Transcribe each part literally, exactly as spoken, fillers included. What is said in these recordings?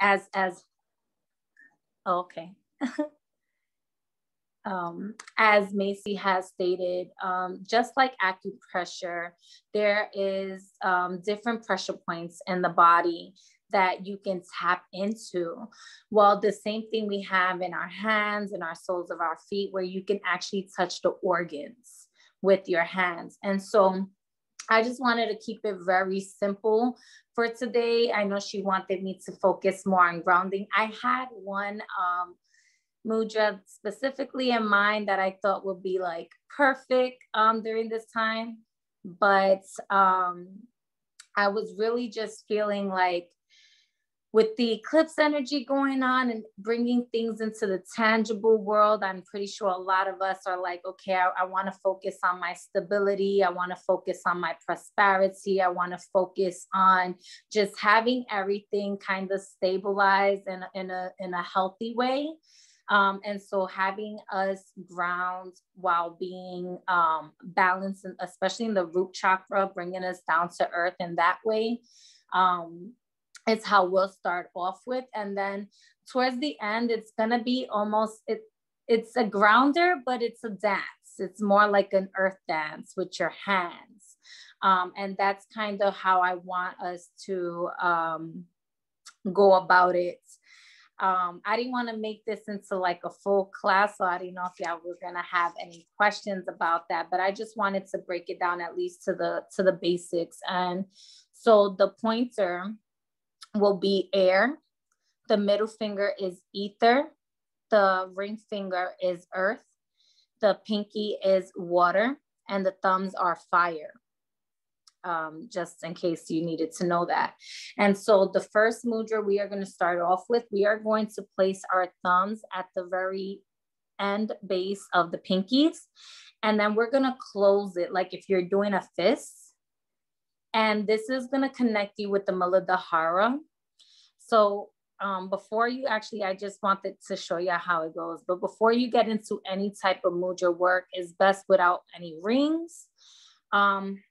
as, as, okay. Um, as Macy has stated, um, just like acupressure, there is um, different pressure points in the body that you can tap into. Well, the same thing we have in our hands and our soles of our feet, where you can actually touch the organs with your hands. And so I just wanted to keep it very simple for today. I know she wanted me to focus more on grounding. I had one um, mudra specifically in mind that I thought would be like perfect um, during this time, but um, I was really just feeling like with the eclipse energy going on and bringing things into the tangible world, I'm pretty sure a lot of us are like, okay, I, I want to focus on my stability. I want to focus on my prosperity. I want to focus on just having everything kind of stabilized in, in, a, in a healthy way. Um, and so having us ground while being um, balanced, especially in the root chakra, bringing us down to earth in that way, um, is how we'll start off with. And then towards the end, it's going to be almost, it, it's a grounder, but it's a dance. It's more like an earth dance with your hands. Um, and that's kind of how I want us to um, go about it. Um, I didn't want to make this into like a full class, so I didn't know if y'all were gonna have any questions about that, but I just wanted to break it down at least to the to the basics. And so the pointer will be air, the middle finger is ether, the ring finger is earth, the pinky is water, and the thumbs are fire. Um, just in case you needed to know that. And so the first mudra we are going to start off with, we are going to place our thumbs at the very end base of the pinkies. And then we're going to close it like if you're doing a fist. And this is going to connect you with the Muladhara. So um, before you actually, I just wanted to show you how it goes. But before you get into any type of mudra work, it's best without any rings. Um,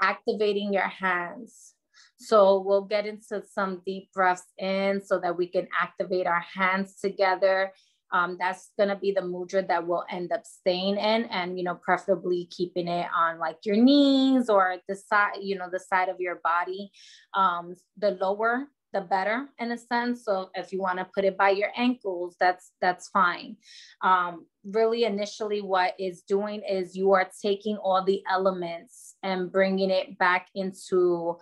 activating your hands. So we'll get into some deep breaths in so that we can activate our hands together. Um, that's going to be the mudra that we'll end up staying in, and, you know, preferably keeping it on like your knees or the side, you know, the side of your body. Um, the lower, the better in a sense. So if you want to put it by your ankles, that's, that's fine. Um, really initially what it's doing is you are taking all the elements and bringing it back into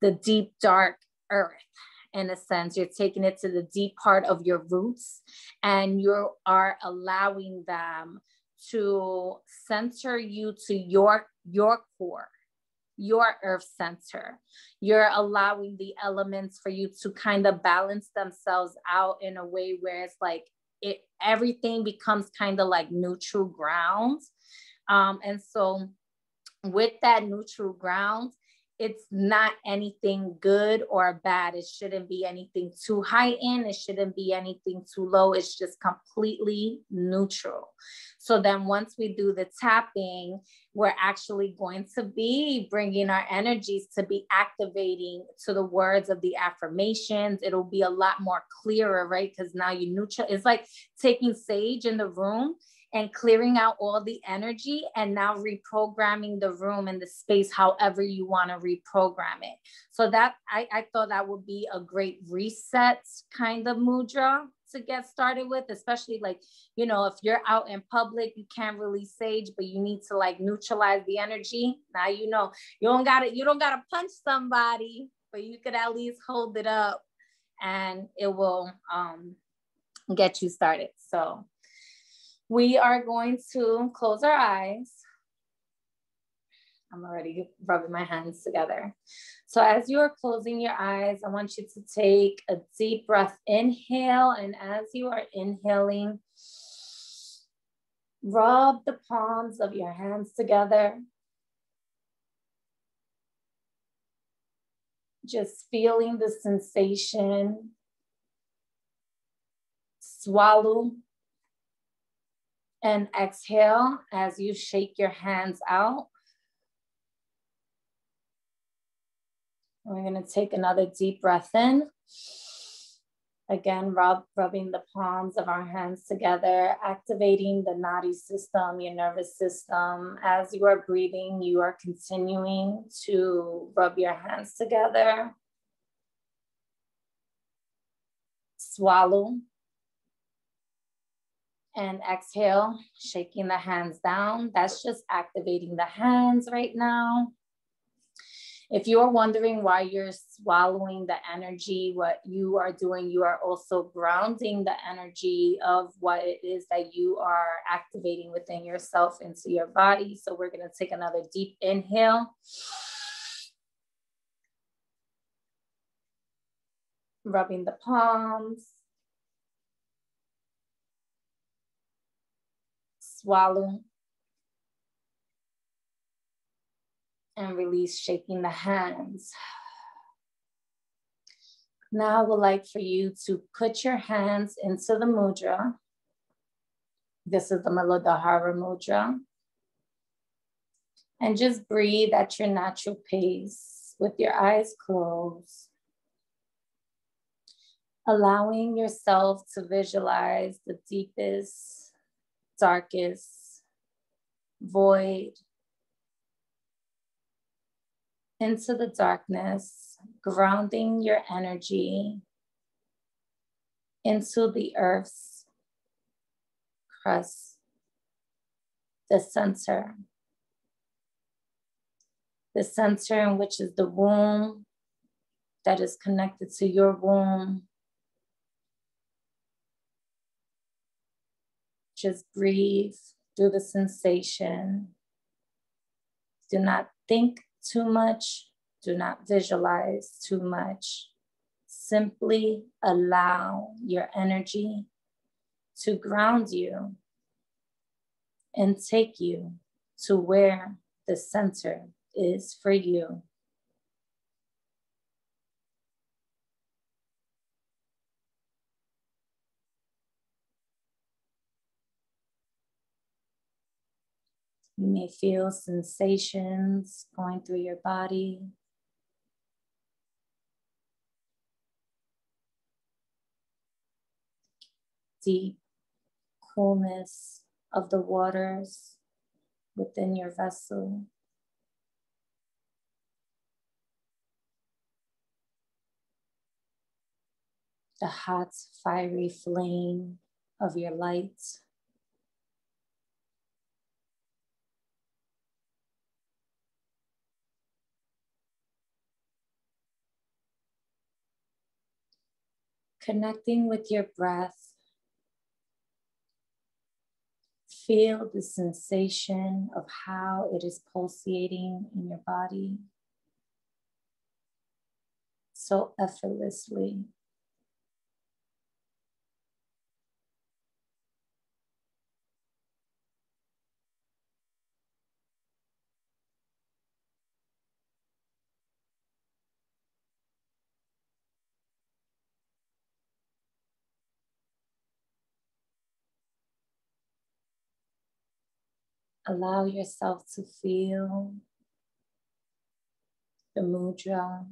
the deep, dark earth. In a sense, you're taking it to the deep part of your roots, and you are allowing them to center you to your, your core, your earth center. You're allowing the elements for you to kind of balance themselves out in a way where it's like it, everything becomes kind of like neutral ground. Um, and so with that neutral ground, it's not anything good or bad. It shouldn't be anything too high in. It shouldn't be anything too low. It's just completely neutral. So then once we do the tapping, we're actually going to be bringing our energies to be activating to the words of the affirmations. It'll be a lot more clearer, right? Because now you neutral. It's like taking sage in the room and clearing out all the energy and now reprogramming the room and the space however you want to reprogram it. So that I, I thought that would be a great reset kind of mudra to get started with, especially like, you know, if you're out in public, you can't really sage, but you need to like neutralize the energy. Now, you know, you don't gotta, you don't gotta punch somebody, but you could at least hold it up and it will um, get you started. So we are going to close our eyes. I'm already rubbing my hands together. So as you are closing your eyes, I want you to take a deep breath, inhale. And as you are inhaling, rub the palms of your hands together. Just feeling the sensation. Swallow. And exhale as you shake your hands out. We're going to take another deep breath in. Again, rub, rubbing the palms of our hands together, activating the Nadi system, your nervous system. As you are breathing, you are continuing to rub your hands together. Swallow. And exhale, shaking the hands down. That's just activating the hands right now. If you are wondering why you're swallowing the energy, what you are doing, you are also grounding the energy of what it is that you are activating within yourself into your body. So we're going to take another deep inhale. Rubbing the palms. Swallow. And release, shaking the hands. Now I would like for you to put your hands into the mudra. This is the Muladhara mudra. And just breathe at your natural pace with your eyes closed. Allowing yourself to visualize the deepest, darkest void. Into the darkness, grounding your energy into the earth's crust, the center, the center in which is the womb that is connected to your womb. Just breathe through the sensation. Do not think too much, do not visualize too much. Simply allow your energy to ground you and take you to where the center is for you. You may feel sensations going through your body. Deep coolness of the waters within your vessel. The hot, fiery flame of your light. Connecting with your breath. Feel the sensation of how it is pulsating in your body so effortlessly. Allow yourself to feel the mudra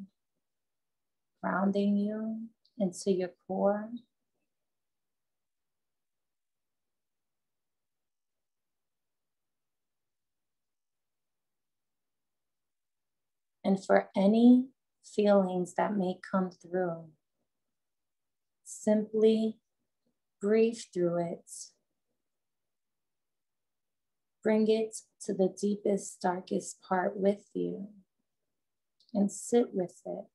grounding you into your core. And for any feelings that may come through, simply breathe through it. Bring it to the deepest, darkest part with you and sit with it.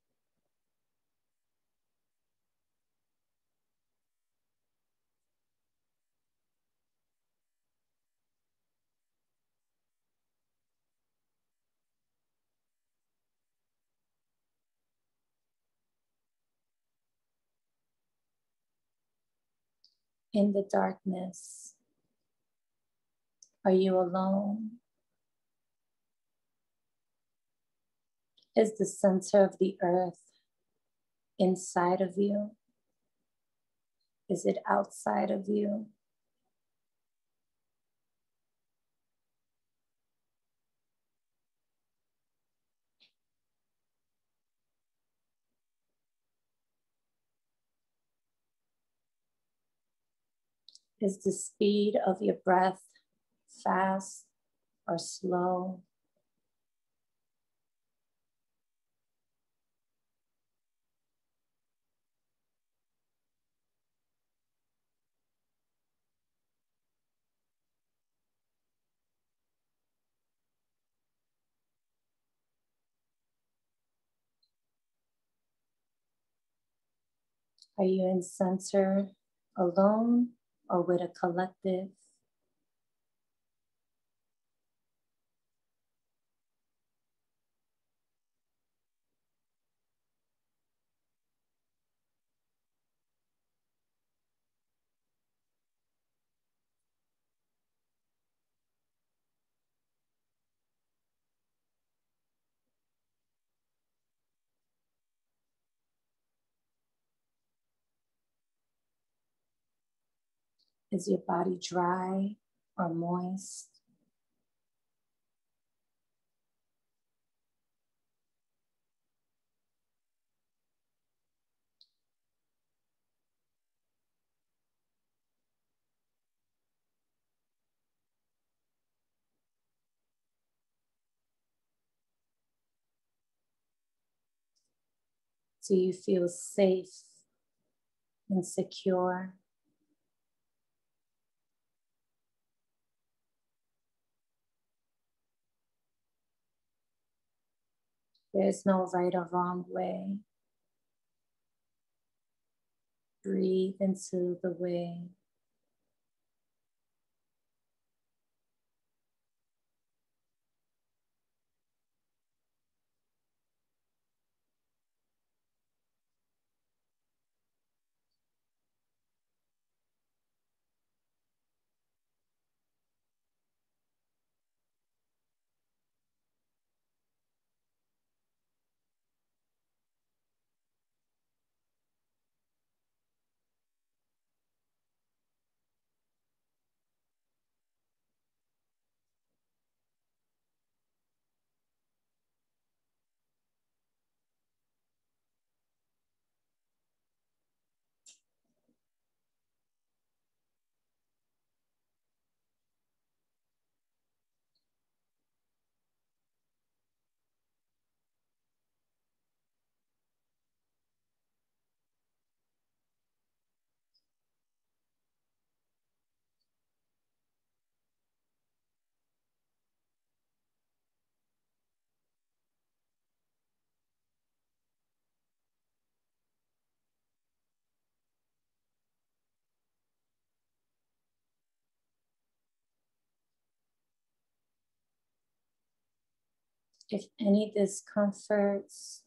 In the darkness, are you alone? Is the center of the earth inside of you? Is it outside of you? Is the speed of your breath fast or slow? Are you in center alone or with a collective? Is your body dry or moist? Do you feel safe and secure? There's no right or wrong way. Breathe into the way. If any discomforts,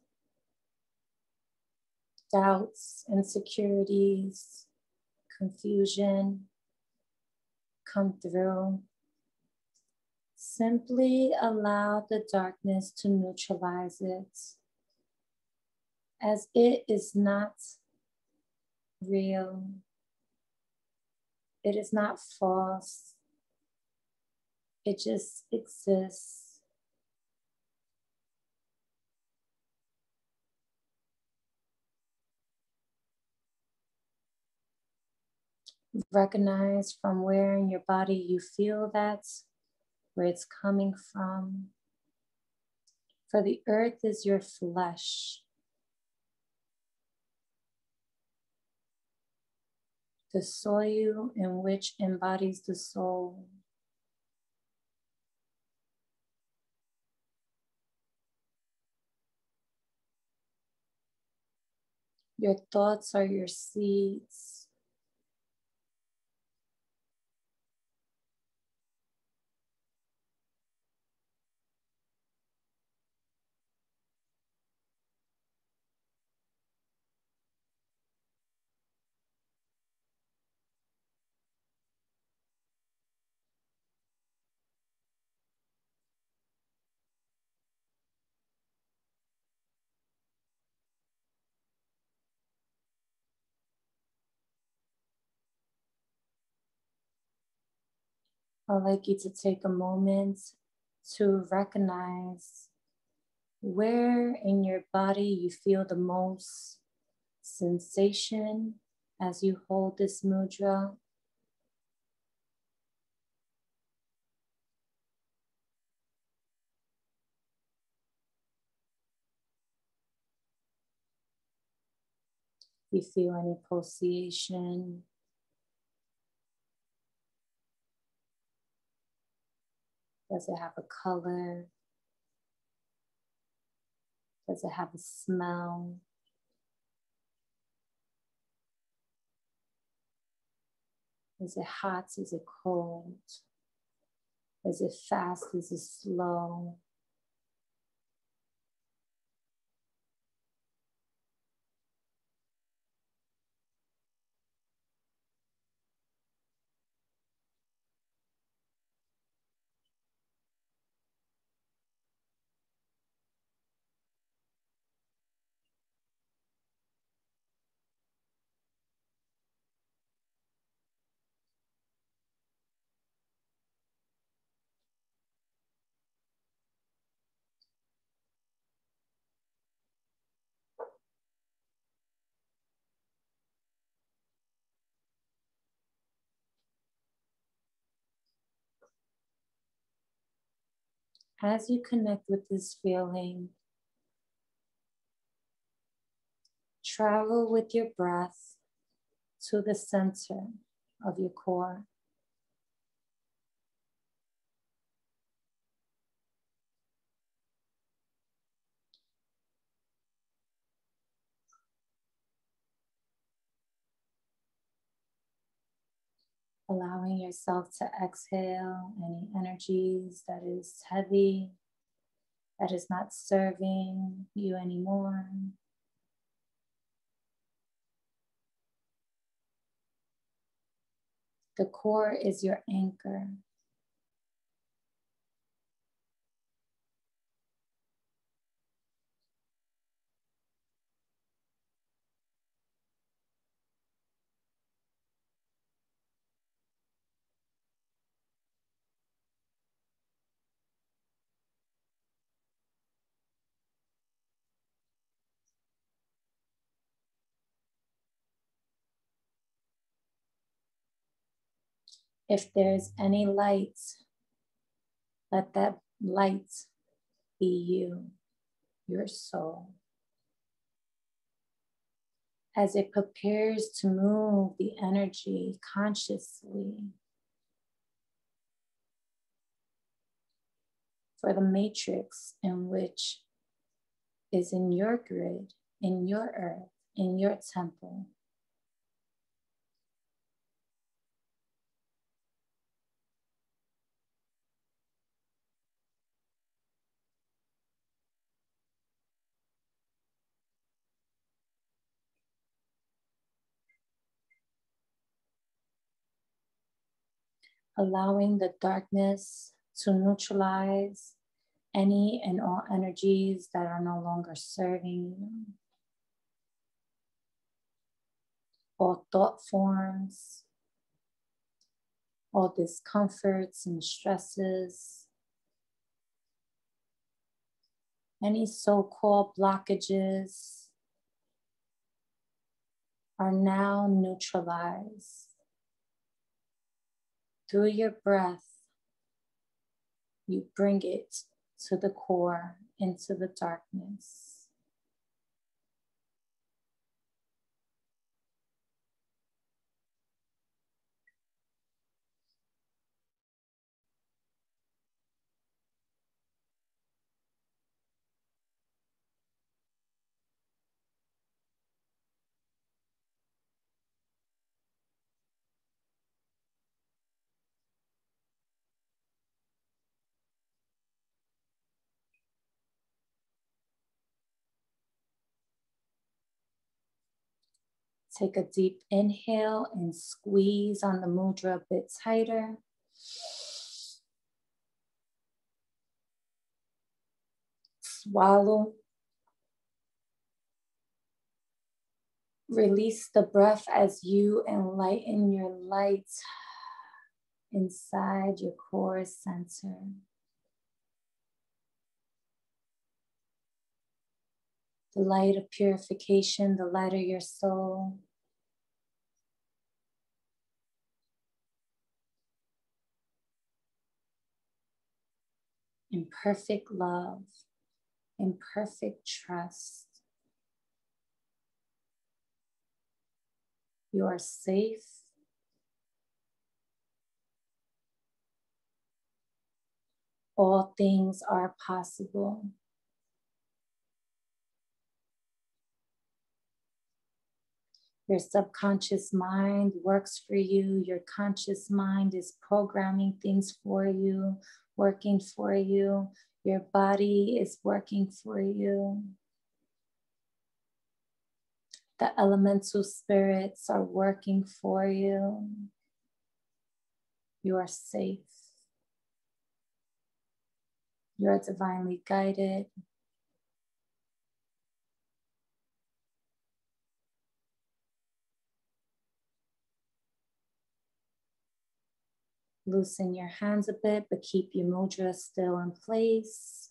doubts, insecurities, confusion come through, simply allow the darkness to neutralize it, as it is not real. It is not false. It just exists. Recognize from where in your body you feel that, where it's coming from. For the earth is your flesh. The soil in which embodies the soul. Your thoughts are your seeds. I'd like you to take a moment to recognize where in your body you feel the most sensation as you hold this mudra you feel any pulsation. Does it have a color? Does it have a smell? Is it hot? Is it cold? Is it fast? Is it slow? As you connect with this feeling, travel with your breath to the center of your core. Allowing yourself to exhale any energies that is heavy, that is not serving you anymore. The core is your anchor. If there's any light, let that light be you, your soul. As it prepares to move the energy consciously for the matrix in which is in your grid, in your earth, in your temple. Allowing the darkness to neutralize any and all energies that are no longer serving you. All thought forms, all discomforts and stresses, any so-called blockages are now neutralized. Through your breath, you bring it to the core, into the darkness. Take a deep inhale and squeeze on the mudra a bit tighter. Swallow. Release the breath as you enlighten your light inside your core center. The light of purification, the light of your soul. In perfect love, in perfect trust, You are safe. All things are possible. Your subconscious mind works for you. Your conscious mind is programming things for you, working for you. Your body is working for you. The elemental spirits are working for you. You are safe. You are divinely guided. Loosen your hands a bit, but keep your mudra still in place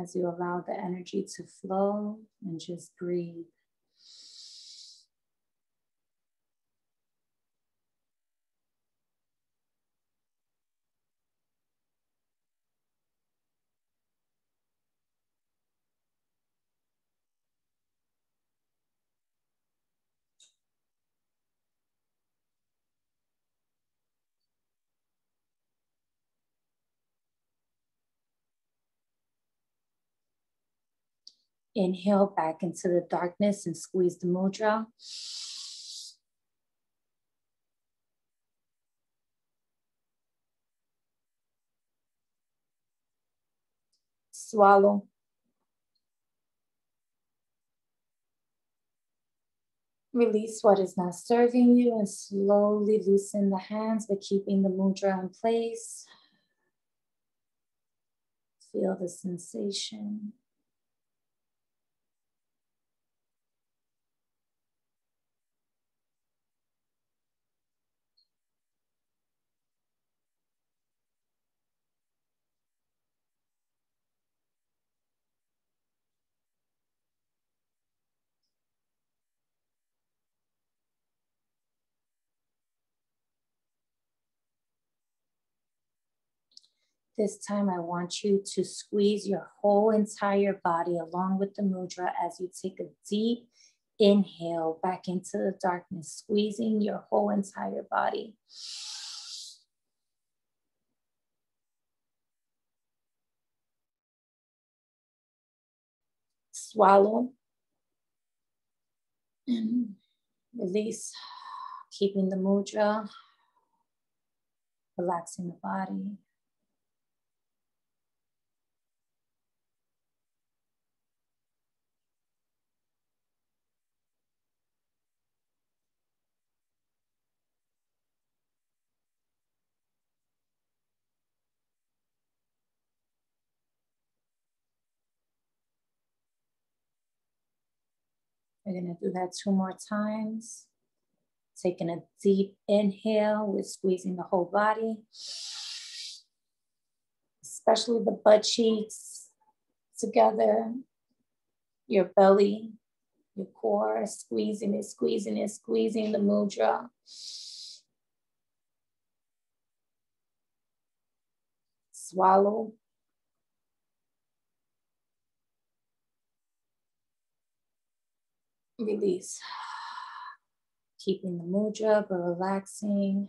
as you allow the energy to flow and just breathe. Inhale back into the darkness and squeeze the mudra. Swallow. Release what is not serving you and slowly loosen the hands by keeping the mudra in place. Feel the sensation. This time, I want you to squeeze your whole entire body along with the mudra as you take a deep inhale back into the darkness, squeezing your whole entire body. Swallow and release, keeping the mudra, relaxing the body. We're going to do that two more times. Taking a deep inhale, we're squeezing the whole body, especially the butt cheeks together, your belly, your core, squeezing it, squeezing it, squeezing the mudra. Swallow. Release, keeping the mudra, but relaxing.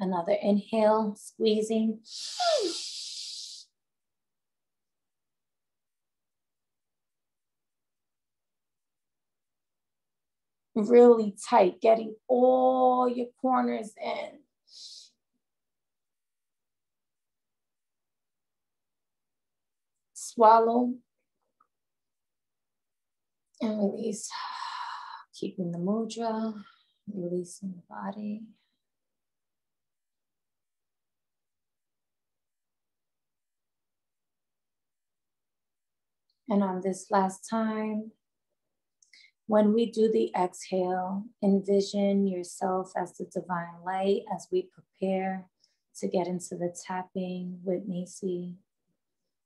Another inhale, squeezing. Really tight, getting all your corners in. Swallow and release, keeping the mudra, releasing the body. And on this last time, when we do the exhale, envision yourself as the divine light as we prepare to get into the tapping with Macy.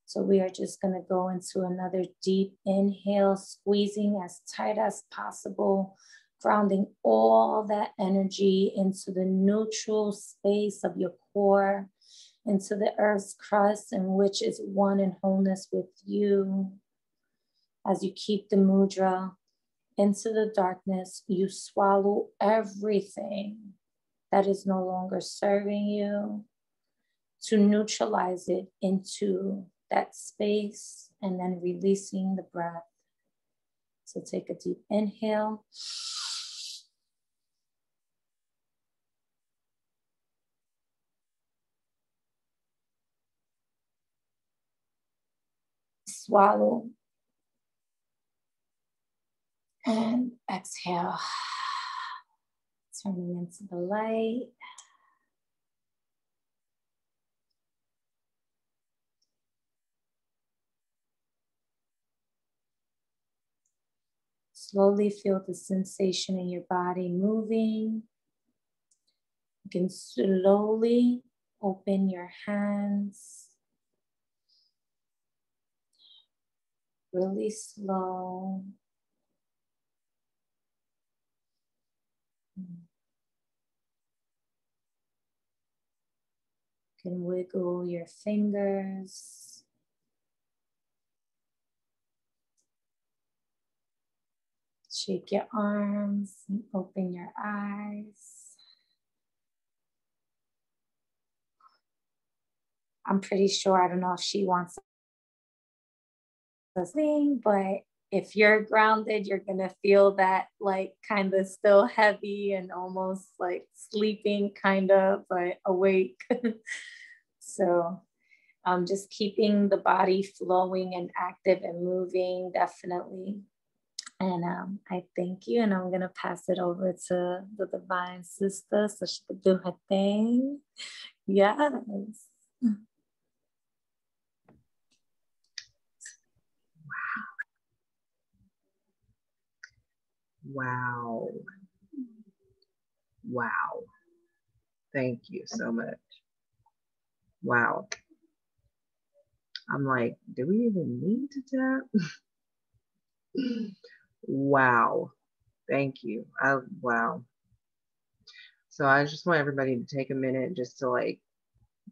So we are just going to go into another deep inhale, squeezing as tight as possible grounding all that energy into the neutral space of your core, into the earth's crust, in which is one in wholeness with you. As you keep the mudra into the darkness, you swallow everything that is no longer serving you to neutralize it into that space, and then releasing the breath. So take a deep inhale. Swallow. And exhale. Turning into the light. Slowly feel the sensation in your body moving. You can slowly open your hands. Really slow. You can wiggle your fingers. Shake your arms and open your eyes. I'm pretty sure, I don't know if she wants this thing, but if you're grounded, you're gonna feel that like kind of still heavy and almost like sleeping kind of, but awake. So um, just keeping the body flowing and active and moving, definitely. And um, I thank you, and I'm going to pass it over to the divine sister so she could do her thing. Yes. Wow. Wow. Wow. Thank you so much. Wow. I'm like, do we even need to tap? Wow. Thank you. I, wow. So I just want everybody to take a minute just to like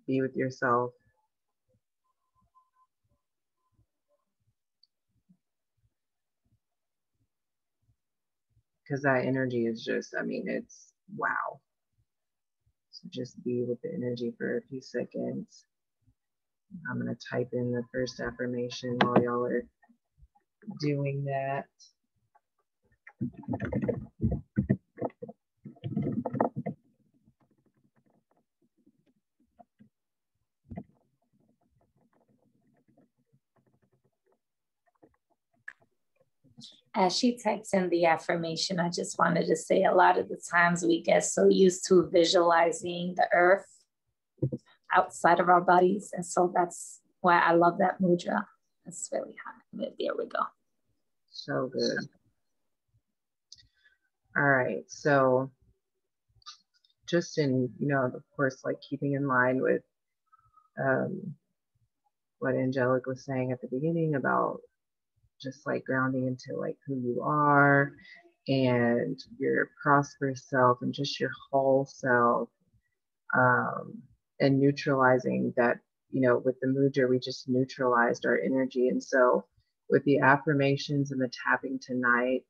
be with yourself. Because that energy is just, I mean, it's wow. So just be with the energy for a few seconds. I'm going to type in the first affirmation while y'all are doing that. As she types in the affirmation, I just wanted to say, a lot of the times we get so used to visualizing the earth outside of our bodies. And so that's why I love that mudra. It's really hot. There we go. So good. All right, so just in, you know, of course, like keeping in line with um, what Angelic was saying at the beginning about just like grounding into like who you are and your prosperous self and just your whole self, um, and neutralizing that, you know, with the mudra, we just neutralized our energy. And so with the affirmations and the tapping tonight,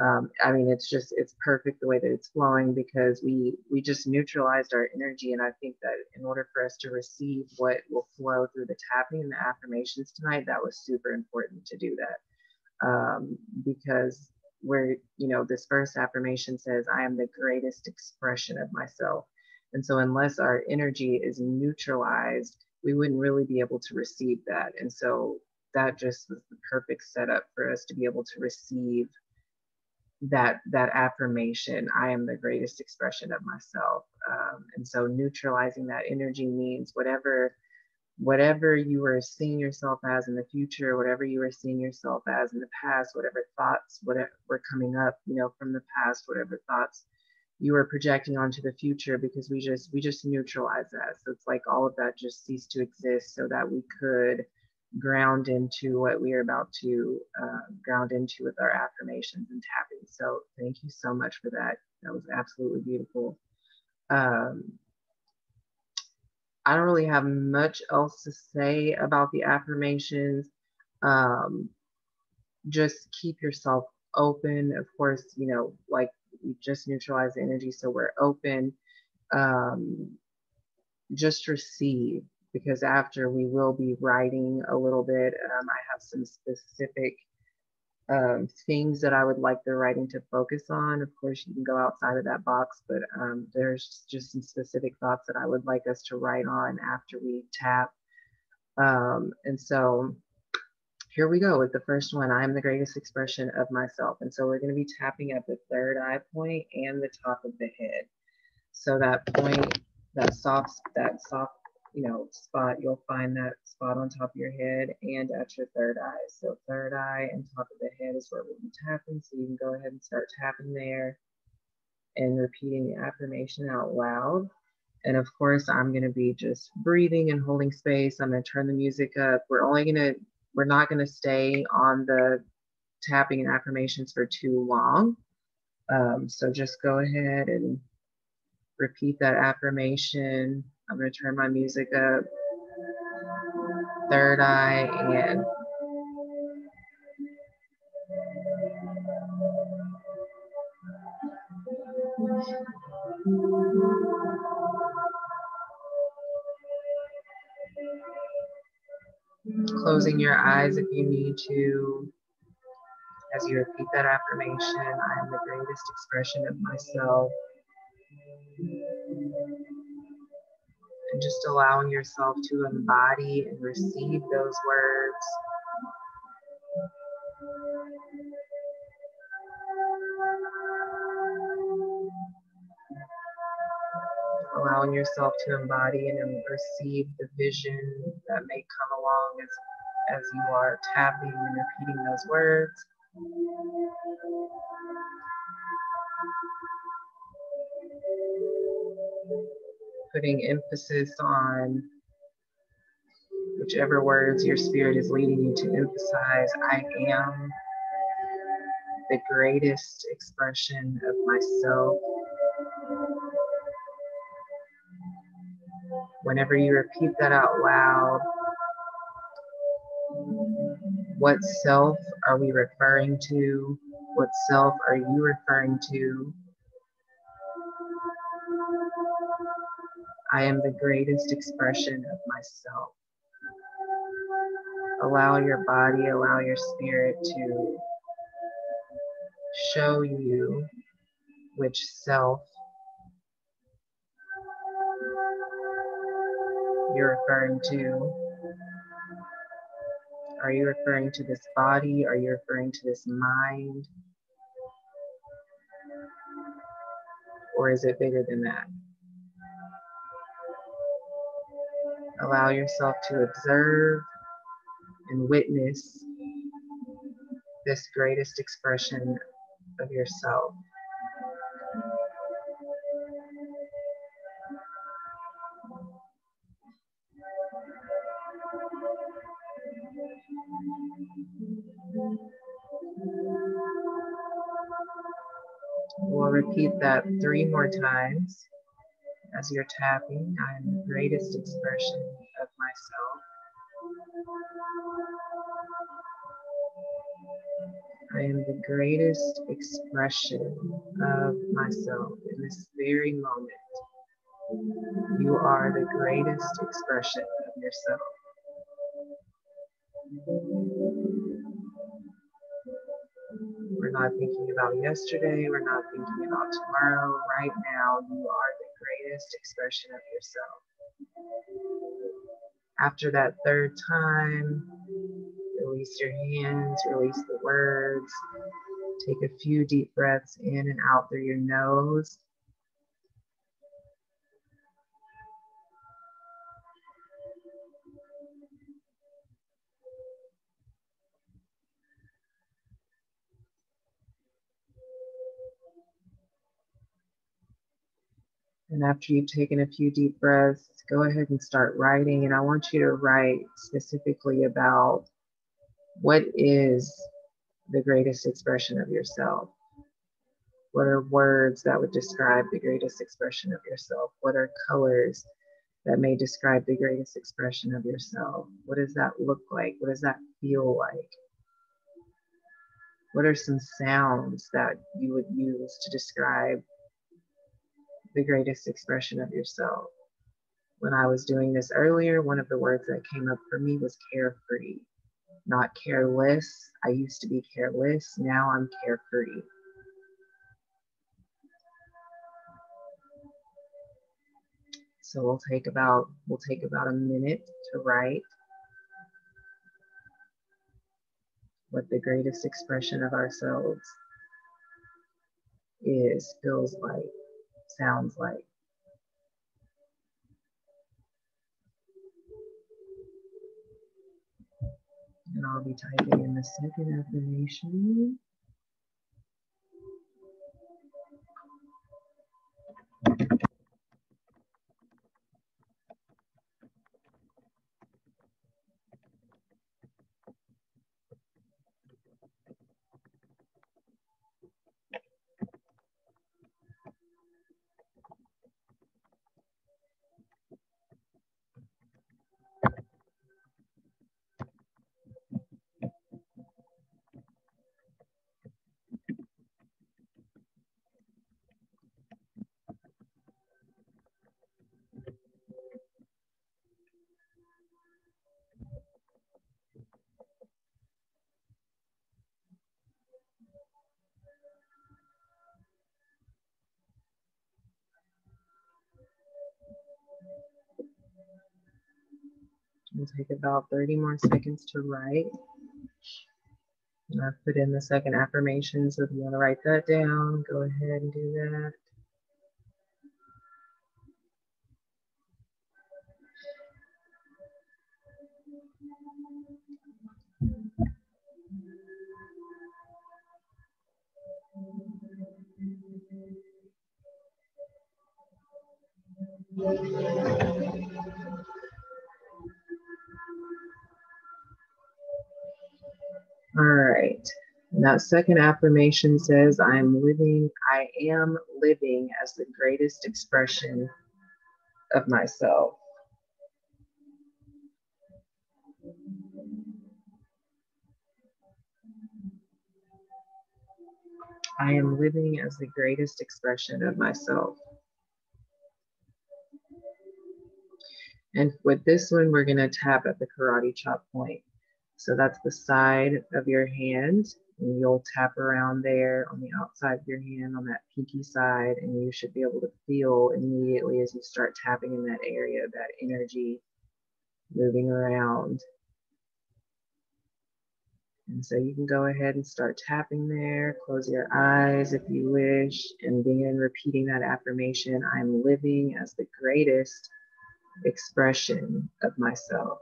Um, I mean, it's just, it's perfect the way that it's flowing, because we, we just neutralized our energy. And I think that in order for us to receive what will flow through the tapping and the affirmations tonight, that was super important to do that. Um, because we're, you know, this first affirmation says, I am the greatest expression of myself. And so unless our energy is neutralized, we wouldn't really be able to receive that. And so that just was the perfect setup for us to be able to receive that that affirmation, I am the greatest expression of myself. Um, and so neutralizing that energy means whatever whatever you are seeing yourself as in the future, whatever you are seeing yourself as in the past, whatever thoughts whatever were coming up, you know, from the past, whatever thoughts you are projecting onto the future, because we just we just neutralize that. So it's like all of that just ceased to exist so that we could ground into what we are about to uh, ground into with our affirmations and tapping. So thank you so much for that. That was absolutely beautiful. Um, I don't really have much else to say about the affirmations. Um, just keep yourself open. Of course, you know, like we just neutralize the energy, so we're open. Um, just receive, because after we will be writing a little bit. Um, I have some specific um, things that I would like the writing to focus on. Of course, you can go outside of that box, but um, there's just some specific thoughts that I would like us to write on after we tap. Um, and so here we go with the first one. I am the greatest expression of myself. And so we're going to be tapping at the third eye point and the top of the head. So that point, that soft, that soft, you know, spot, you'll find that spot on top of your head and at your third eye. So third eye and top of the head is where we'll be tapping. So you can go ahead and start tapping there and repeating the affirmation out loud. And of course, I'm going to be just breathing and holding space. I'm going to turn the music up. We're only going to, we're not going to stay on the tapping and affirmations for too long. Um, so just go ahead and repeat that affirmation. I'm going to turn my music up. Third eye and closing your eyes if you need to. As you repeat that affirmation, I am the greatest expression of myself. And just allowing yourself to embody and receive those words. Allowing yourself to embody and receive the vision that may come along as, as you are tapping and repeating those words. Putting emphasis on whichever words your spirit is leading you to emphasize. I am the greatest expression of myself. Whenever you repeat that out loud, what self are we referring to? What self are you referring to? I am the greatest expression of myself. Allow your body, allow your spirit to show you which self you're referring to. Are you referring to this body? Are you referring to this mind? Or is it bigger than that? Allow yourself to observe and witness this greatest expression of yourself. We'll repeat that three more times. As you're tapping, I am the greatest expression of myself. I am the greatest expression of myself in this very moment. You are the greatest expression of yourself. We're not thinking about yesterday. We're not thinking about tomorrow. Right now, you are the greatest expression of yourself. After that third time, release your hands, release the words. Take a few deep breaths in and out through your nose. And after you've taken a few deep breaths, go ahead and start writing. And I want you to write specifically about what is the greatest expression of yourself. What are words that would describe the greatest expression of yourself? What are colors that may describe the greatest expression of yourself? What does that look like? What does that feel like? What are some sounds that you would use to describe the greatest expression of yourself? When I was doing this earlier, one of the words that came up for me was carefree, not careless. I used to be careless, now I'm carefree. So we'll take about, we'll take about a minute to write what the greatest expression of ourselves is, feels like, sounds like. And I'll be typing in the second affirmation. We'll take about thirty more seconds to write. And I've put in the second affirmation, so if you want to write that down, go ahead and do that. All right, and that second affirmation says, I am living, I am living as the greatest expression of myself. I am living as the greatest expression of myself. And with this one, we're gonna tap at the karate chop point. So that's the side of your hand, and you'll tap around there on the outside of your hand on that pinky side, and you should be able to feel immediately as you start tapping in that area, that energy moving around. And so you can go ahead and start tapping there, close your eyes if you wish, and begin repeating that affirmation, I'm living as the greatest expression of myself.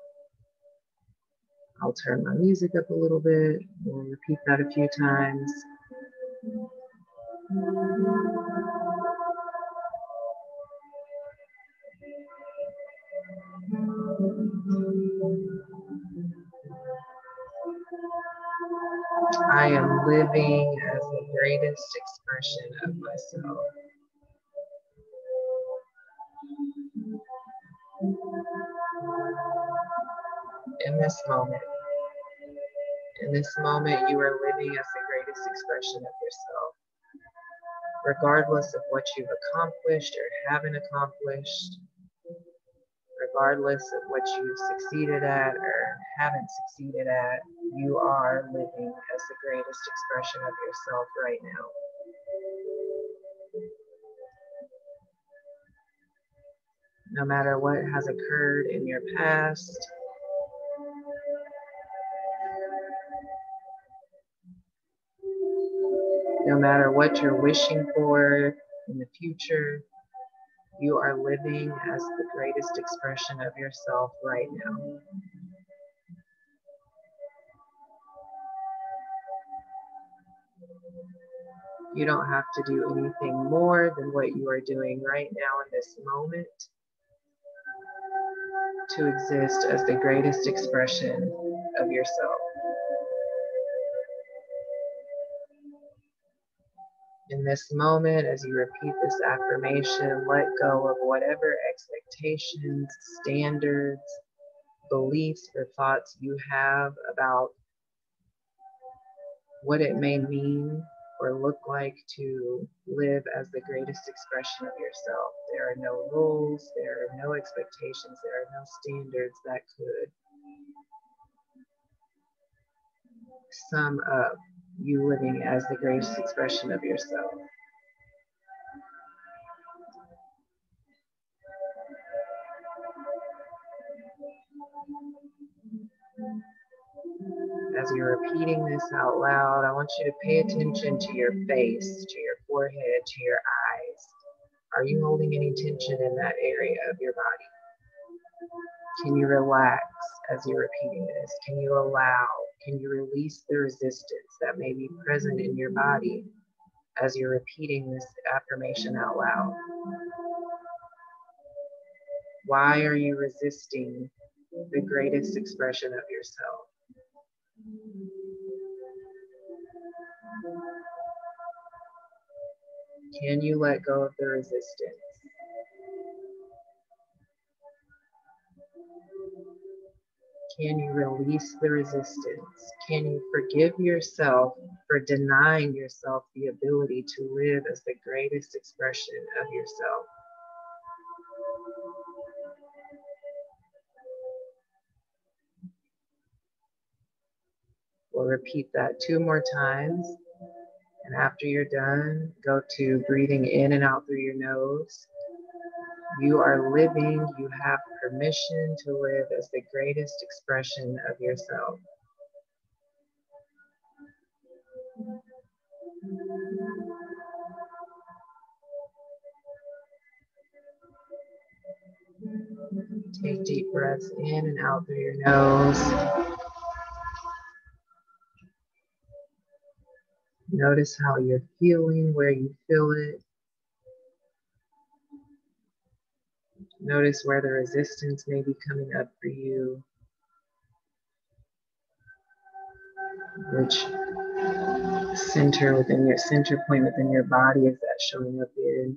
I'll turn my music up a little bit. We'll repeat that a few times. I am living as the greatest expression of myself. In this moment, in this moment, you are living as the greatest expression of yourself. Regardless of what you've accomplished or haven't accomplished, regardless of what you've succeeded at or haven't succeeded at, you are living as the greatest expression of yourself right now. No matter what has occurred in your past, no matter what you're wishing for in the future, you are living as the greatest expression of yourself right now. You don't have to do anything more than what you are doing right now in this moment to exist as the greatest expression of yourself. In this moment, as you repeat this affirmation, let go of whatever expectations, standards, beliefs, or thoughts you have about what it may mean or look like to live as the greatest expression of yourself. There are no rules, there are no expectations, there are no standards that could sum up you living as the greatest expression of yourself. As you're repeating this out loud, I want you to pay attention to your face, to your forehead, to your eyes. Are you holding any tension in that area of your body? Can you relax as you're repeating this? Can you allow? Can you release the resistance that may be present in your body as you're repeating this affirmation out loud? Why are you resisting the greatest expression of yourself? Can you let go of the resistance? Can you release the resistance? Can you forgive yourself for denying yourself the ability to live as the greatest expression of yourself? We'll repeat that two more times. And after you're done, go to breathing in and out through your nose. You are living, you have permission to live as the greatest expression of yourself. Take deep breaths in and out through your nose. Notice how you're feeling, where you feel it. Notice where the resistance may be coming up for you, which center within your center point within your body is that showing up in.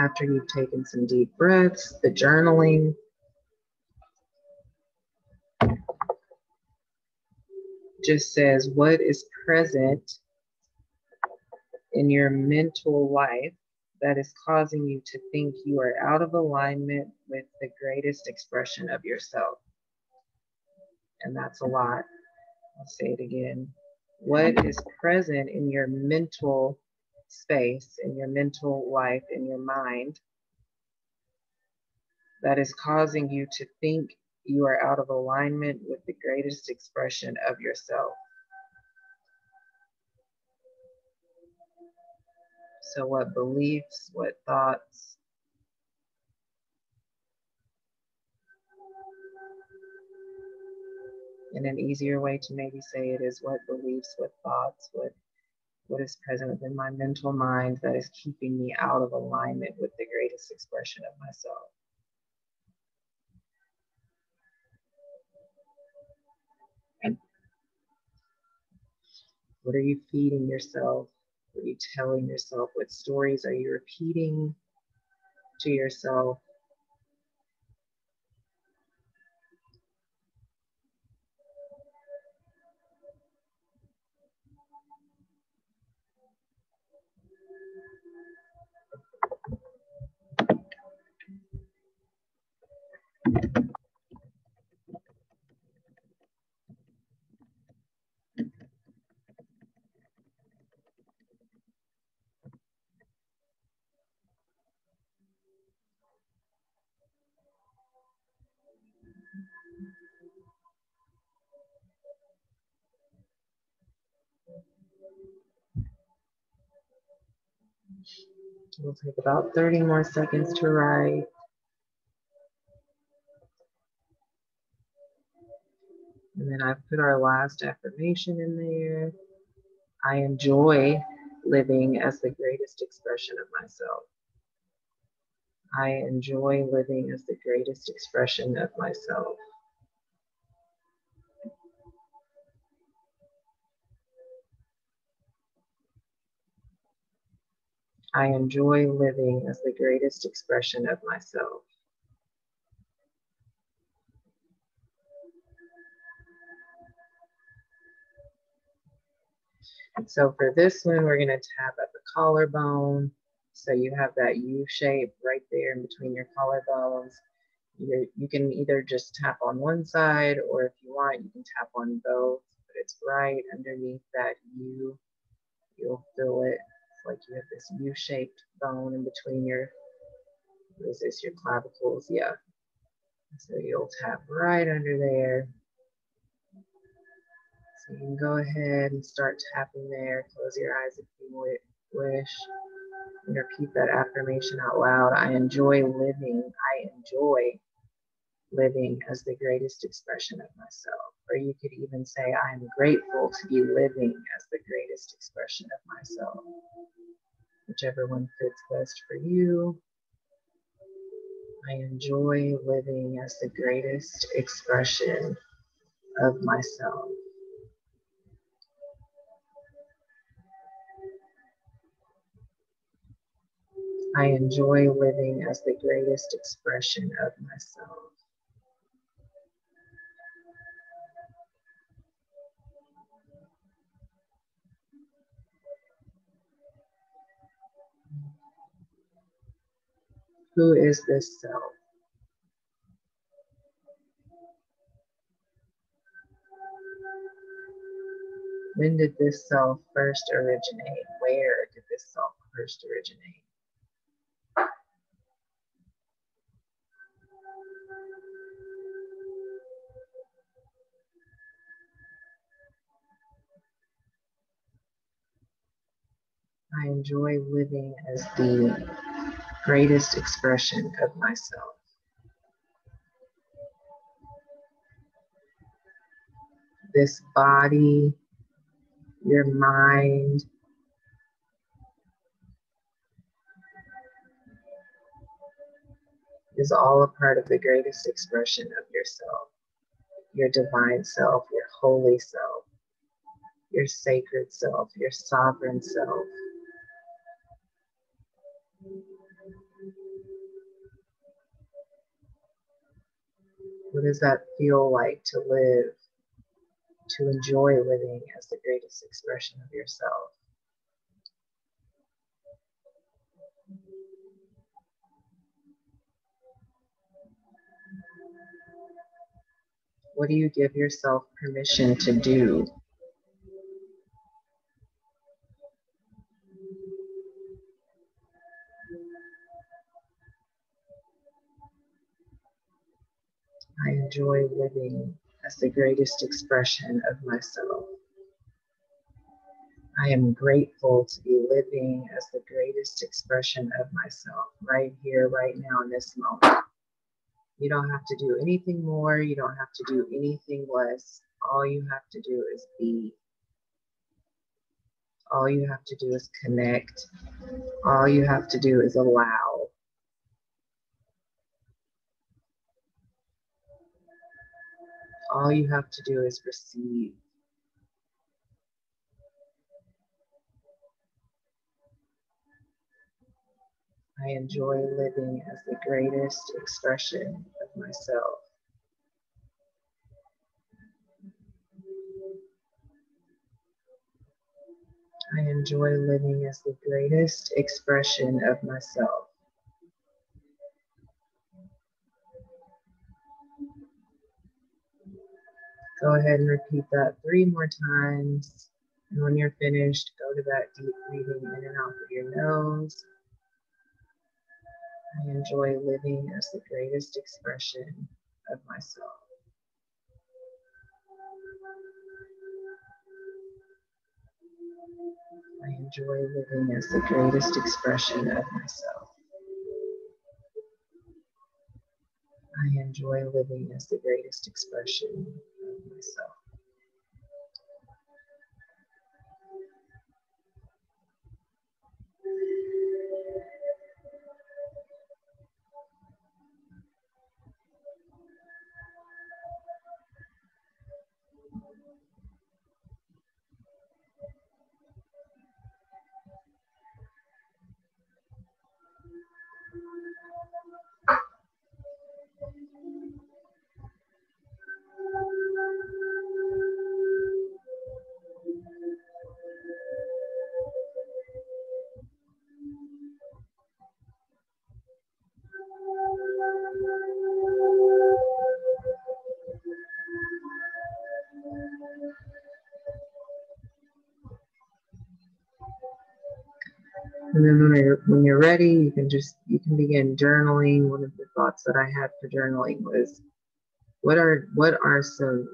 After you've taken some deep breaths, the journaling. Just says what is present in your mental life that is causing you to think you are out of alignment with the greatest expression of yourself. And that's a lot. I'll say it again. What is present in your mental space, in your mental life, in your mind that is causing you to think you are out of alignment with the greatest expression of yourself? So what beliefs, what thoughts, and an easier way to maybe say it is what beliefs, what thoughts, what what is present within my mental mind that is keeping me out of alignment with the greatest expression of myself. What are you feeding yourself? What are you telling yourself? What stories are you repeating to yourself? It'll take about thirty more seconds to write. And then I've put our last affirmation in there. I enjoy living as the greatest expression of myself. I enjoy living as the greatest expression of myself. I enjoy living as the greatest expression of myself. And so for this one, we're going to tap at the collarbone. So you have that U shape right there in between your collarbones. You're, you can either just tap on one side, or if you want, you can tap on both, but it's right underneath that U. You'll feel it. It's like you have this U-shaped bone in between your, what is this, your clavicles? Yeah. So you'll tap right under there. So you can go ahead and start tapping there. Close your eyes if you wish. And repeat that affirmation out loud. I enjoy living. I enjoy living as the greatest expression of myself. Or you could even say, I am grateful to be living as the greatest expression of myself. Whichever one fits best for you. I enjoy living as the greatest expression of myself. I enjoy living as the greatest expression of myself. Who is this self? When did this self first originate? Where did this self first originate? I enjoy living as the greatest expression of myself. This body, your mind, is all a part of the greatest expression of yourself, your divine self, your holy self, your sacred self, your sovereign self. What does that feel like to live, to enjoy living as the greatest expression of yourself? What do you give yourself permission to do? I enjoy living as the greatest expression of myself. I am grateful to be living as the greatest expression of myself right here, right now, in this moment. You don't have to do anything more. You don't have to do anything less. All you have to do is be. All you have to do is connect. All you have to do is allow. All you have to do is receive. I enjoy living as the greatest expression of myself. I enjoy living as the greatest expression of myself. Go ahead and repeat that three more times. And when you're finished, go to that deep breathing in and out through your nose. I enjoy living as the greatest expression of myself. I enjoy living as the greatest expression of myself. I enjoy living as the greatest expression of myself. myself. And then when you're, when you're ready, you can just, you can begin journaling. One of the thoughts that I had for journaling was, what are, what are some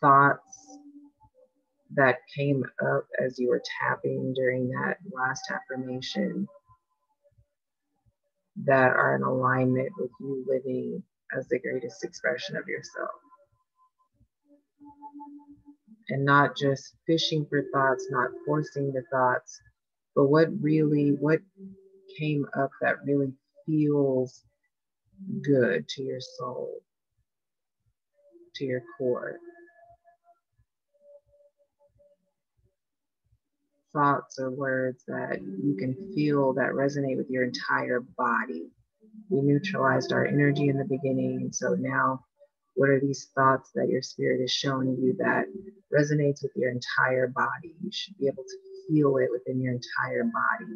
thoughts that came up as you were tapping during that last affirmation that are in alignment with you living as the greatest expression of yourself? And not just fishing for thoughts, not forcing the thoughts, but what really, what came up that really feels good to your soul, to your core. Thoughts or words that you can feel that resonate with your entire body. We neutralized our energy in the beginning, and so now what are these thoughts that your spirit is showing you that resonates with your entire body? You should be able to feel it within your entire body.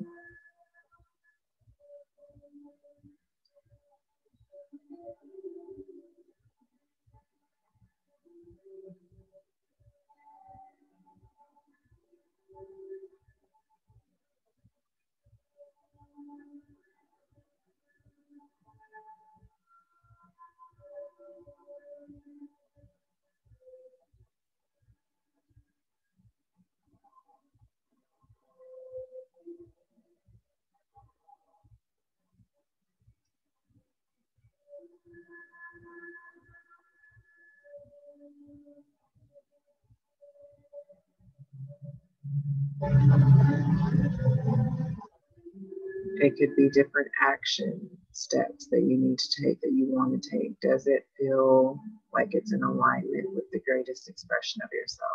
It could be different action steps that you need to take, that you want to take. Does it feel like it's in alignment with the greatest expression of yourself?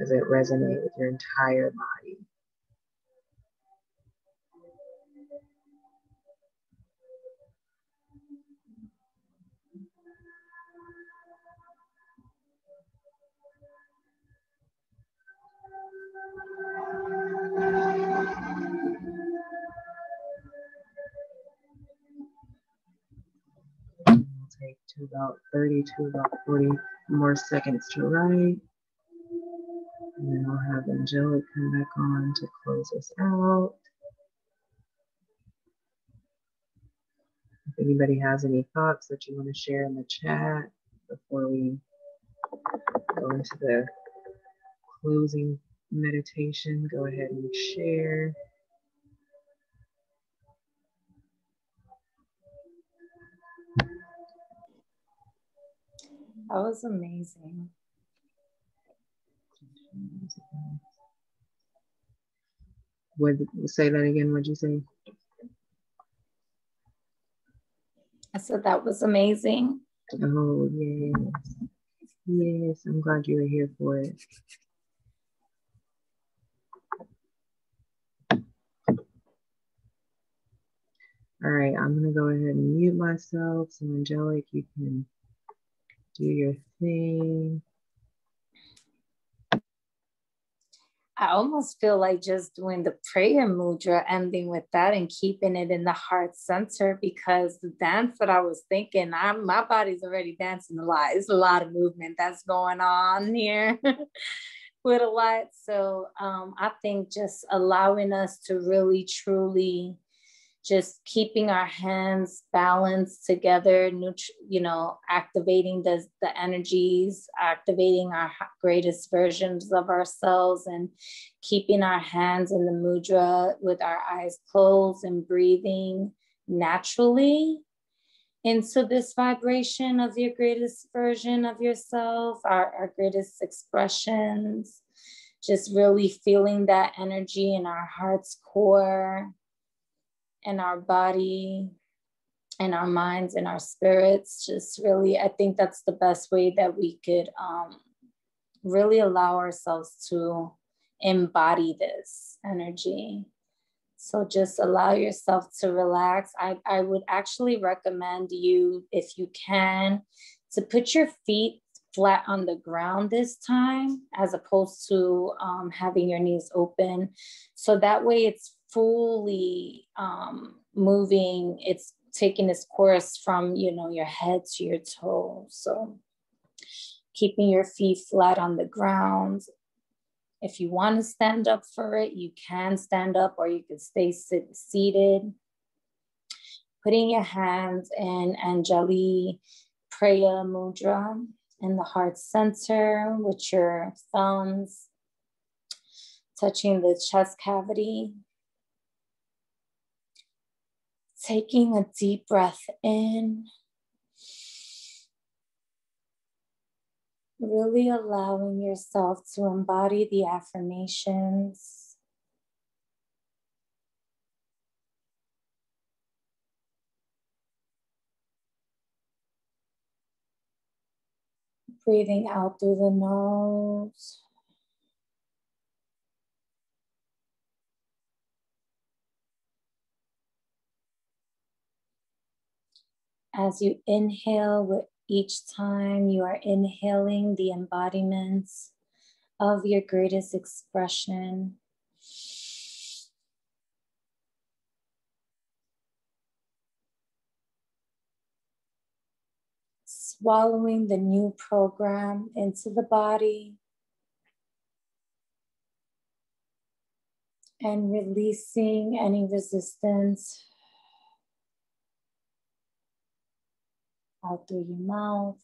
Does it resonate with your entire body? Take to about thirty to about forty more seconds to write. And then I'll have Angelic come back on to close us out. If anybody has any thoughts that you want to share in the chat before we go into the closing meditation, go ahead and share. That was amazing. Would say that again? What'd you say? I said that was amazing. Oh yes, yes. I'm glad you were here for it. All right, I'm gonna go ahead and mute myself. So Angelic, you can do your thing. I almost feel like just doing the prayer mudra, ending with that and keeping it in the heart center, because the dance that I was thinking, I'm, my body's already dancing a lot. It's a lot of movement that's going on here with a lot. So um, I think just allowing us to really, truly just keeping our hands balanced together, you know, activating the, the energies, activating our greatest versions of ourselves, and keeping our hands in the mudra with our eyes closed and breathing naturally. into this vibration of your greatest version of yourself, our, our greatest expressions, just really feeling that energy in our heart's core, in our body, in our minds, in our spirits. Just really, I think that's the best way that we could um, really allow ourselves to embody this energy. So just allow yourself to relax. I, I would actually recommend you, if you can, to put your feet flat on the ground this time, as opposed to um, having your knees open. So that way it's fully um, moving. It's taking its course from, you know, your head to your toes. So keeping your feet flat on the ground. If you want to stand up for it, you can stand up, or you can stay sit, seated. Putting your hands in Anjali Praya Mudra in the heart center with your thumbs touching the chest cavity. Taking a deep breath in. Really allowing yourself to embody the affirmations. Breathing out through the nose. As you inhale with each time, you are inhaling the embodiments of your greatest expression. Swallowing the new program into the body and releasing any resistance out through your mouth.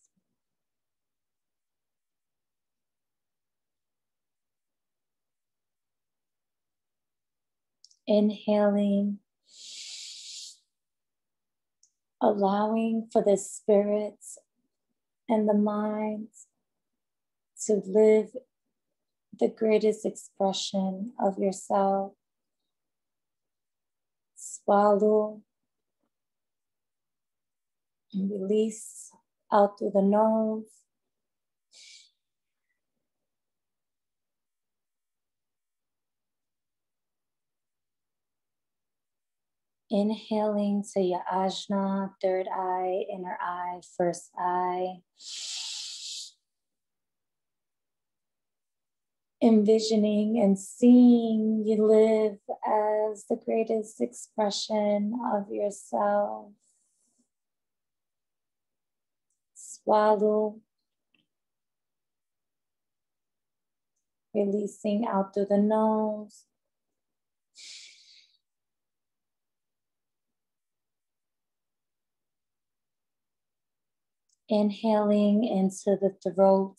Inhaling, allowing for the spirits and the minds to live the greatest expression of yourself. Swallow and release out through the nose. Inhaling to your Ajna, third eye, inner eye, first eye. Envisioning and seeing you live as the greatest expression of yourself. Swallow, releasing out through the nose. Inhaling into the throat.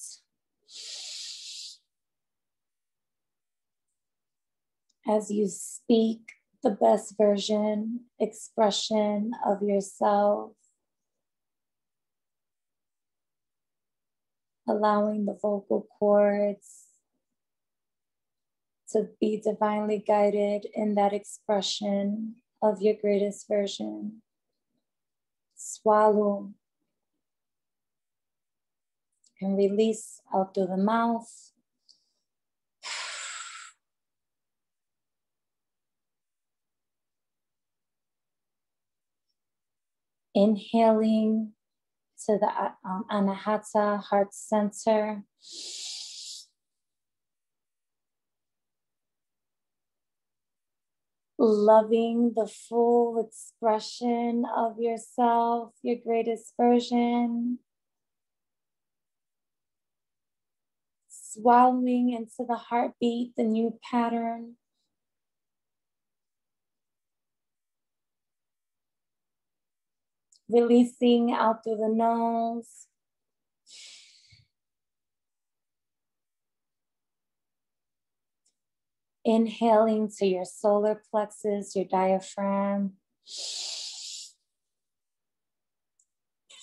As you speak the best version, expression of yourself. Allowing the vocal cords to be divinely guided in that expression of your greatest version. Swallow and release out through the mouth. Inhaling to the um, Anahata, heart center. Loving the full expression of yourself, your greatest version. Swallowing into the heartbeat, the new pattern. Releasing out through the nose. Inhaling to your solar plexus, your diaphragm.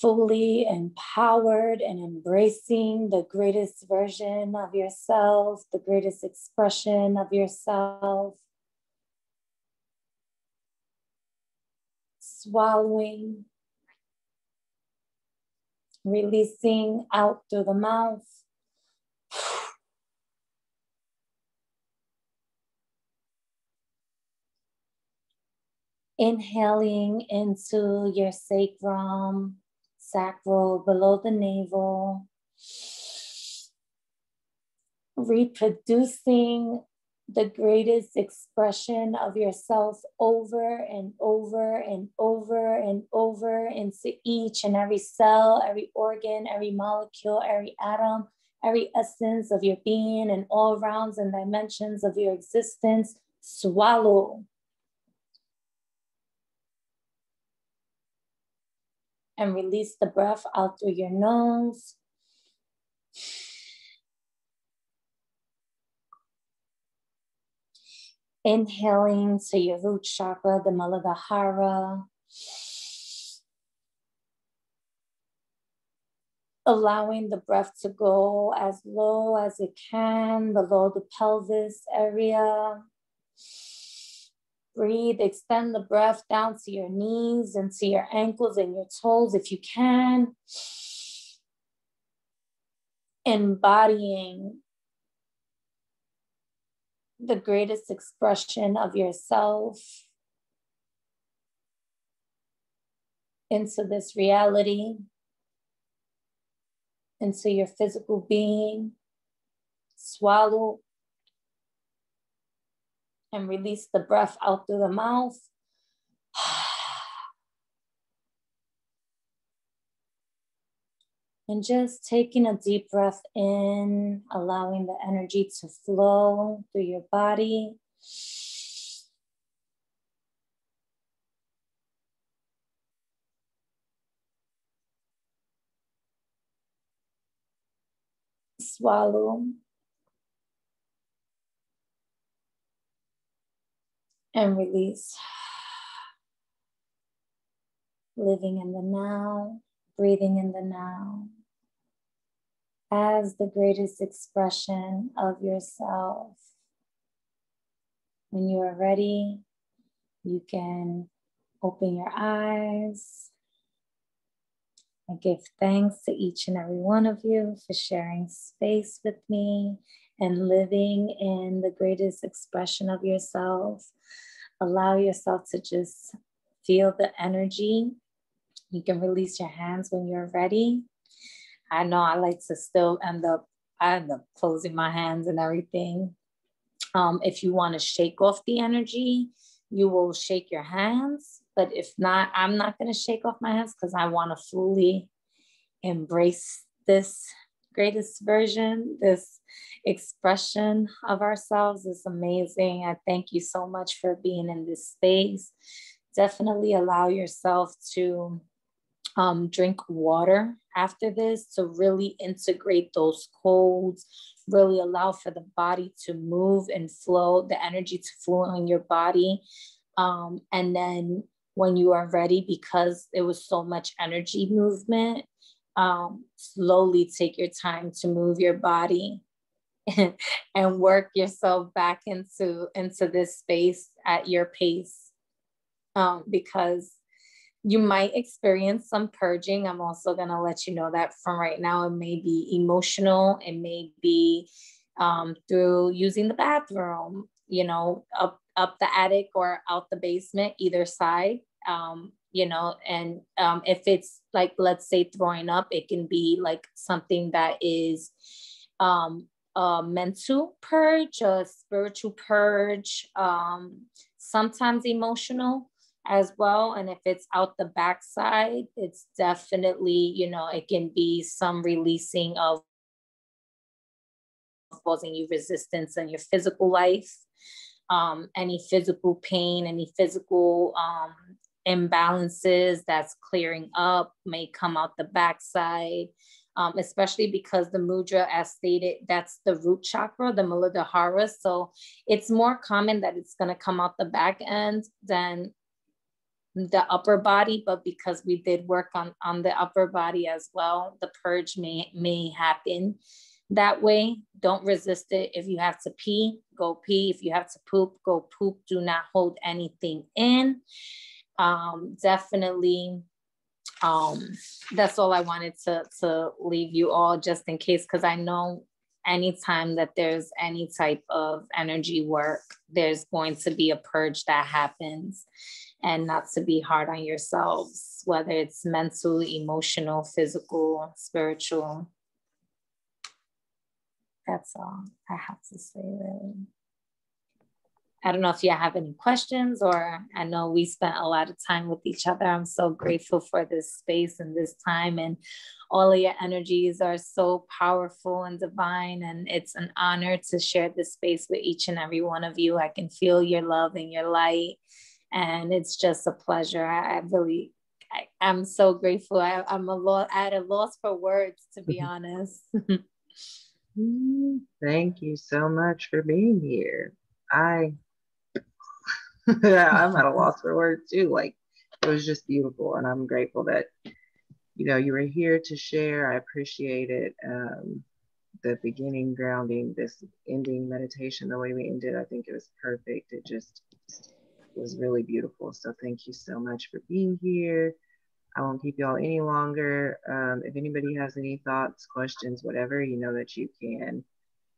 fully empowered and embracing the greatest version of yourself, the greatest expression of yourself. Swallowing, releasing out through the mouth. Inhaling into your sacrum, sacral below the navel. Reproducing the greatest expression of yourself over and over and over and over into each and every cell, every organ, every molecule, every atom, every essence of your being and all rounds and dimensions of your existence. Swallow. And release the breath out through your nose. Inhaling to your root chakra, the Muladhara. Allowing the breath to go as low as it can, below the pelvis area. Breathe, extend the breath down to your knees and to your ankles and your toes if you can. Embodying the greatest expression of yourself into this reality, into your physical being. Swallow and release the breath out through the mouth. And just taking a deep breath in, allowing the energy to flow through your body. Swallow. And release. Living in the now, breathing in the now. As the greatest expression of yourself. When you are ready, you can open your eyes. I give thanks to each and every one of you for sharing space with me and living in the greatest expression of yourself. Allow yourself to just feel the energy. You can release your hands when you're ready. I know I like to still end up, I end up closing my hands and everything. Um, if you want to shake off the energy, you will shake your hands. But if not, I'm not going to shake off my hands because I want to fully embrace this greatest version, this expression of ourselves. Is amazing. I thank you so much for being in this space. Definitely allow yourself to Um, drink water after this to really integrate those codes, really allow for the body to move and flow, the energy to flow in your body. Um, and then when you are ready, because it was so much energy movement, um, slowly take your time to move your body and work yourself back into, into this space at your pace. Um, because you might experience some purging. I'm also going to let you know that from right now. It may be emotional. It may be um, through using the bathroom, you know, up, up the attic or out the basement, either side, um, you know, and um, if it's like, let's say throwing up, it can be like something that is um, a mental purge, a spiritual purge, um, sometimes emotional as well. And if it's out the backside, it's definitely, you know, it can be some releasing of causing you resistance in your physical life, um, any physical pain, any physical um, imbalances that's clearing up may come out the backside, um, especially because the mudra, as stated, that's the root chakra, the Muladhara. So it's more common that it's going to come out the back end than the upper body, but because we did work on, on the upper body as well, the purge may, may happen that way. Don't resist it. If you have to pee, go pee. If you have to poop, go poop. Do not hold anything in. Um, definitely. Um, that's all I wanted to, to leave you all, just in case, because I know anytime that there's any type of energy work, there's going to be a purge that happens, and not to be hard on yourselves, whether it's mental, emotional, physical, spiritual. That's all I have to say, really. I don't know if you have any questions, or I know we spent a lot of time with each other. I'm so grateful for this space and this time, and all of your energies are so powerful and divine, and it's an honor to share this space with each and every one of you. I can feel your love and your light, and it's just a pleasure. I, I really, I, I'm so grateful. I, I'm a lo- at a loss for words, to be honest. Thank you so much for being here. I I'm at a loss for words too. Like, it was just beautiful, and I'm grateful that, you know, you were here to share. I appreciate it. Um, the beginning grounding, this ending meditation, the way we ended, I think it was perfect. It just was really beautiful. So thank you so much for being here. I won't keep y'all any longer. Um, if anybody has any thoughts, questions, whatever, you know that you can,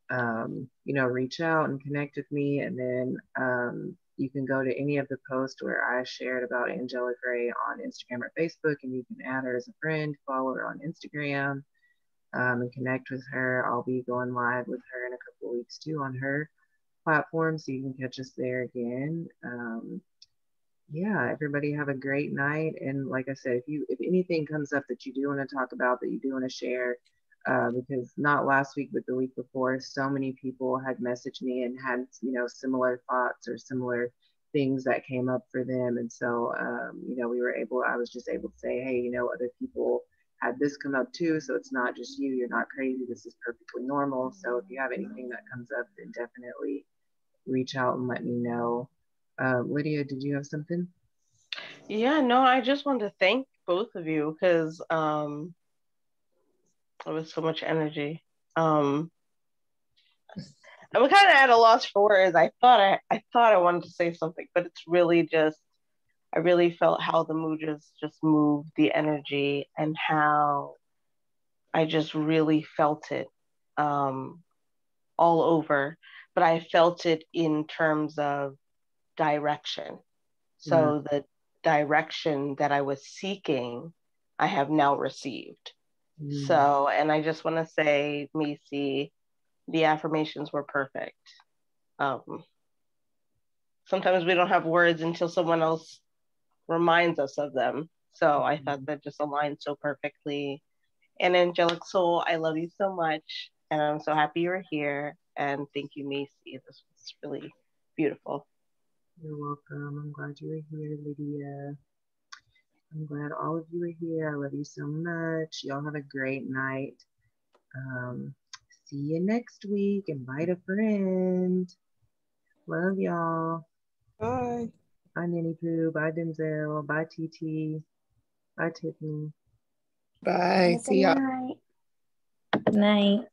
um, you know, reach out and connect with me. And then um, you can go to any of the posts where I shared about Angela Gray on Instagram or Facebook, and you can add her as a friend, follow her on Instagram, um, and connect with her. I'll be going live with her in a couple of weeks too on her platform, so you can catch us there again. Um, Yeah, everybody have a great night. And like I said, if you if anything comes up that you do want to talk about, that you do want to share, uh, because not last week, but the week before, so many people had messaged me and had, you know, similar thoughts or similar things that came up for them. And so, um, you know, we were able, I was just able to say, hey, you know, other people had this come up too. So it's not just you, you're not crazy. This is perfectly normal. So if you have anything that comes up, then definitely reach out and let me know. Uh, Lydia, did you have something? Yeah, no, I just want to thank both of you, because um, there was so much energy. Um, I'm kind of at a loss for words. I thought I, I thought I wanted to say something, but it's really just, I really felt how the mudras just moved the energy, and how I just really felt it um, all over. But I felt it in terms of direction. So mm-hmm. the direction that I was seeking, I have now received. Mm-hmm. So, and I just want to say, Misi, the affirmations were perfect. Um, sometimes we don't have words until someone else reminds us of them. So mm-hmm. I thought that just aligned so perfectly. And Angelic Soul, I love you so much. And I'm so happy you're here. And thank you, Misi. This was really beautiful. You're welcome. I'm glad you were here, Lydia. I'm glad all of you are here. I love you so much. Y'all have a great night. Um, see you next week. Invite a friend. Love y'all. Bye. Bye, Nanny Poo. Bye, Denzel. Bye, T T. Bye, Tiffany. Bye. Bye. See y'all. Good night.